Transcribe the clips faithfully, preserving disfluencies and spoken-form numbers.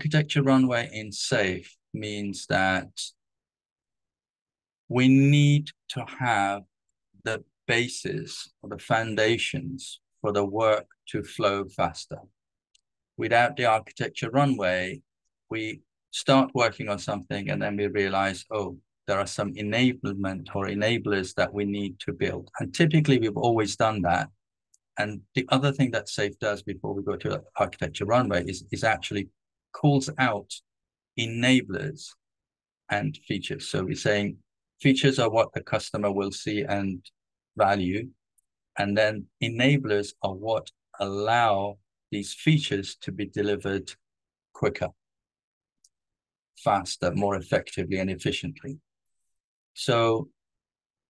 Architecture Runway in SAFe means that we need to have the basis or the foundations for the work to flow faster. Without the Architecture Runway, we start working on something and then we realize, oh, there are some enablement or enablers that we need to build. And typically we've always done that. And the other thing that SAFe does before we go to Architecture Runway is, is actually calls out enablers and features. So we're saying features are what the customer will see and value. And then enablers are what allow these features to be delivered quicker, faster, more effectively and efficiently. So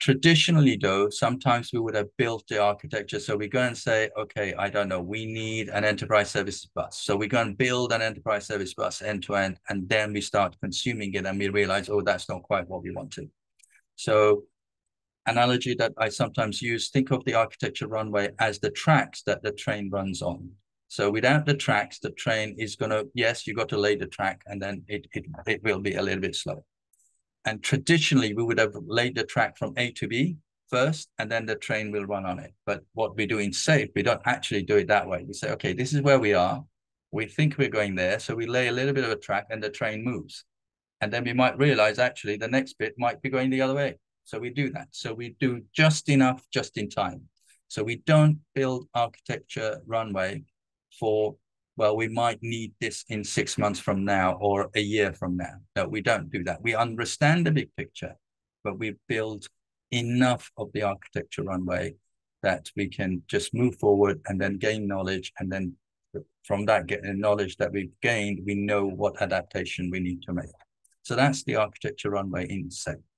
traditionally though, sometimes we would have built the architecture. So we go and say, okay, I don't know, we need an enterprise service bus. So we go and build an enterprise service bus end to end, and then we start consuming it and we realize, oh, that's not quite what we wanted. So analogy that I sometimes use, think of the architecture runway as the tracks that the train runs on. So without the tracks, the train is going to, yes, you got to lay the track and then it, it, it will be a little bit slow. And traditionally, we would have laid the track from A to B first, and then the train will run on it. But what we do in SAFe, we don't actually do it that way. We say, okay, this is where we are. We think we're going there. So we lay a little bit of a track and the train moves. And then we might realize actually the next bit might be going the other way. So we do that. So we do just enough, just in time. So we don't build architecture runway for, well, we might need this in six months from now or a year from now. No, we don't do that. We understand the big picture, but we build enough of the architecture runway that we can just move forward and then gain knowledge. And then from that knowledge that we've gained, we know what adaptation we need to make. So that's the architecture runway in SAFe.